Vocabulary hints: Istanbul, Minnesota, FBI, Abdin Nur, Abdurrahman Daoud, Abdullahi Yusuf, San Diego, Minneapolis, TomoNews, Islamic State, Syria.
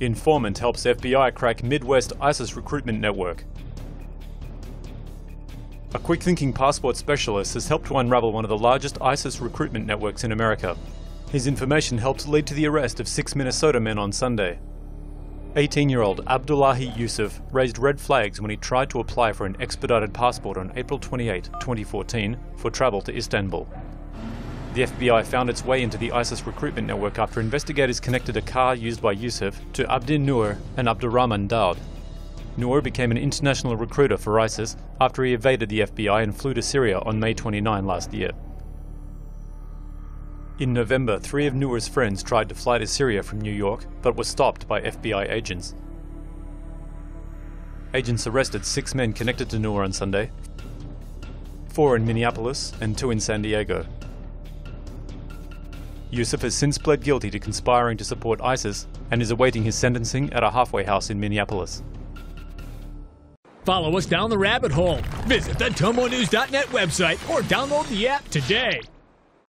Informant helps FBI crack Midwest ISIS recruitment network. A quick-thinking passport specialist has helped to unravel one of the largest ISIS recruitment networks in America. His information helped lead to the arrest of 6 Minnesota men on Sunday. 18-year-old Abdullahi Yusuf raised red flags when he tried to apply for an expedited passport on April 28, 2014, for travel to Istanbul. The FBI found its way into the ISIS recruitment network after investigators connected a car used by Yusuf to Abdin Nur and Abdurrahman Daoud. Nur became an international recruiter for ISIS after he evaded the FBI and flew to Syria on May 29 last year. In November, 3 of Nur's friends tried to fly to Syria from New York, but were stopped by FBI agents. Agents arrested 6 men connected to Nur on Sunday, 4 in Minneapolis and 2 in San Diego. Yusuf has since pled guilty to conspiring to support ISIS and is awaiting his sentencing at a halfway house in Minneapolis. Follow us down the rabbit hole. Visit the TomoNews.net website or download the app today.